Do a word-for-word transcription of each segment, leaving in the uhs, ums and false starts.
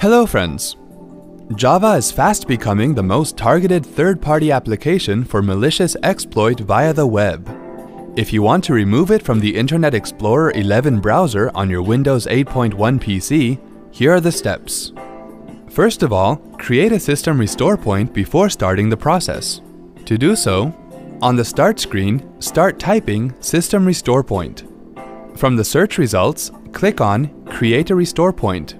Hello friends! Java is fast becoming the most targeted third-party application for malicious exploit via the web. If you want to remove it from the Internet Explorer eleven browser on your Windows eight point one P C, here are the steps. First of all, create a system restore point before starting the process. To do so, on the start screen, start typing system restore point. From the search results, click on Create a Restore Point.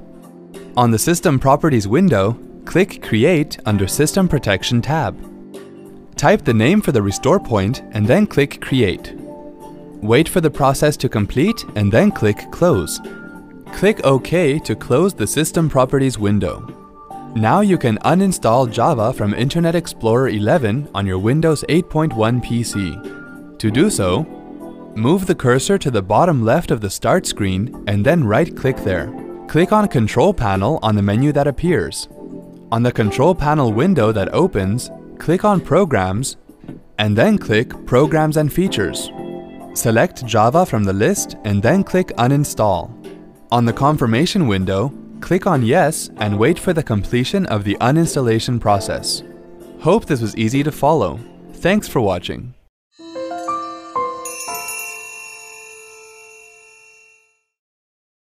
On the System Properties window, click Create under System Protection tab. Type the name for the restore point and then click Create. Wait for the process to complete and then click Close. Click OK to close the System Properties window. Now you can uninstall Java from Internet Explorer eleven on your Windows eight point one P C. To do so, move the cursor to the bottom left of the Start screen and then right-click there. Click on Control Panel on the menu that appears. On the Control Panel window that opens, click on Programs and then click Programs and Features. Select Java from the list and then click Uninstall. On the confirmation window, click on Yes and wait for the completion of the uninstallation process. Hope this was easy to follow. Thanks for watching.